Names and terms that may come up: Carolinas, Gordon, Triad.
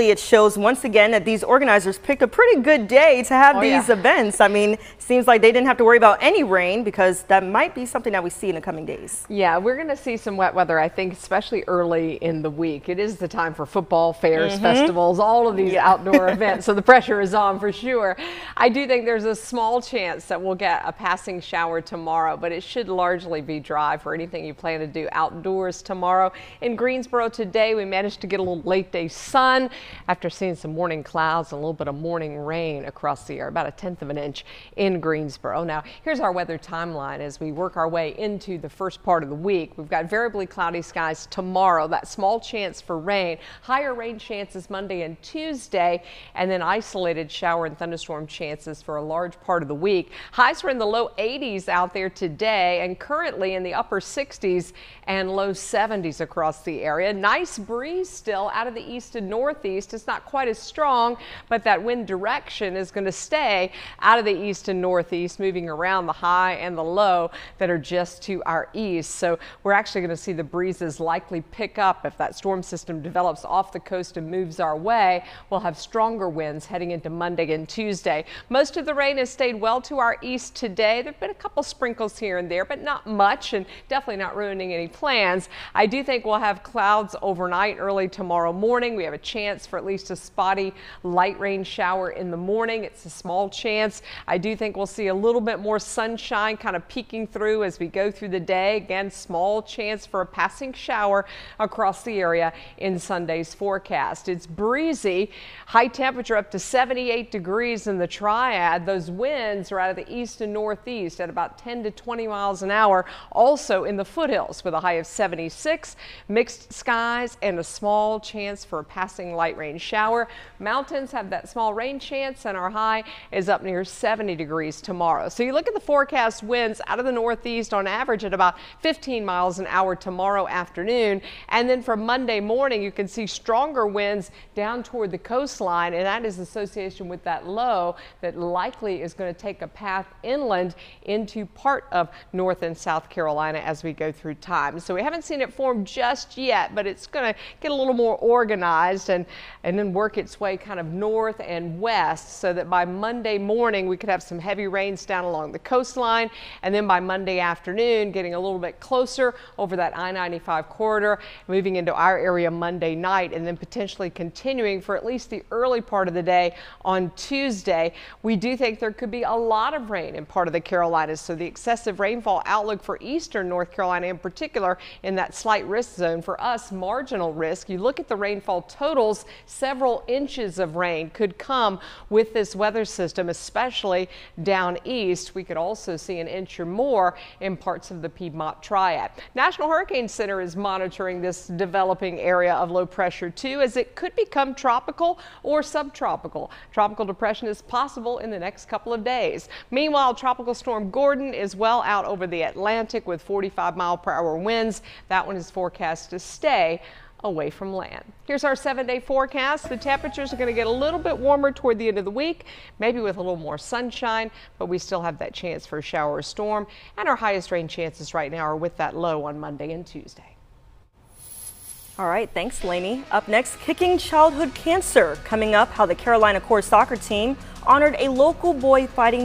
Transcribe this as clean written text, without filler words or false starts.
It shows once again that these organizers picked a pretty good day to have these events. I mean, seems like they didn't have to worry about any rain, because that might be something that we see in the coming days. Yeah, we're going to see some wet weather, I think, especially early in the week. It is the time for football, fairs, festivals, all of these outdoor events, so the pressure is on for sure. I do think there's a small chance that we'll get a passing shower tomorrow, but it should largely be dry for anything you plan to do outdoors tomorrow. In Greensboro today, we managed to get a little late day sun after seeing some morning clouds and a little bit of morning rain across the air, about 1/10 of an inch in Greensboro. Now, here's our weather timeline as we work our way into the first part of the week. We've got variably cloudy skies tomorrow, that small chance for rain, higher rain chances Monday and Tuesday, and then isolated shower and thunderstorm chances for a large part of the week. Highs were in the low 80s out there today and currently in the upper 60s and low 70s across the area. Nice breeze still out of the east and northeast. It's not quite as strong, but that wind direction is going to stay out of the east and northeast, moving around the high and the low that are just to our east. So we're actually going to see the breezes likely pick up if that storm system develops off the coast and moves our way. We'll have stronger winds heading into Monday and Tuesday. Most of the rain has stayed well to our east today. There have been a couple sprinkles here and there, but not much, and definitely not ruining any plans. I do think we'll have clouds overnight, early tomorrow morning. We have a chance for at least a spotty light rain shower in the morning. It's a small chance. I do think we'll see a little bit more sunshine kind of peeking through as we go through the day. Again, small chance for a passing shower across the area in Sunday's forecast. It's breezy, high temperature up to 78 degrees in the triad. Those winds are out of the east and northeast at about 10 to 20 miles an hour. Also in the foothills with a high of 76, mixed skies and a small chance for a passing light rain shower. Mountains have that small rain chance, and our high is up near 70 degrees tomorrow. So you look at the forecast, winds out of the northeast on average at about 15 miles an hour tomorrow afternoon, and then for Monday morning you can see stronger winds down toward the coastline, and that is association with that low that likely is going to take a path inland into part of North and South Carolina as we go through time. So we haven't seen it form just yet, but it's going to get a little more organized and then work its way kind of north and west, so that by Monday morning we could have some heavy rains down along the coastline, and then by Monday afternoon getting a little bit closer over that I-95 corridor, moving into our area Monday night, and then potentially continuing for at least the early part of the day on Tuesday. We do think there could be a lot of rain in part of the Carolinas, so the excessive rainfall outlook for eastern North Carolina in particular in that slight risk zone. For us, marginal risk. You look at the rainfall totals, several inches of rain could come with this weather system, especially down east. We could also see an inch or more in parts of the Piedmont Triad. National Hurricane Center is monitoring this developing area of low pressure too, as it could become tropical or subtropical. Tropical depression is possible in the next couple of days. Meanwhile, Tropical Storm Gordon is well out over the Atlantic with 45-mile-per-hour winds. That one is forecast to stay away from land. Here's our 7-day forecast. The temperatures are going to get a little bit warmer toward the end of the week, maybe with a little more sunshine, but we still have that chance for a shower or storm, and our highest rain chances right now are with that low on Monday and Tuesday. All right, thanks, Lainey. Up next, kicking childhood cancer. Coming up, how the Carolina Corps soccer team honored a local boy fighting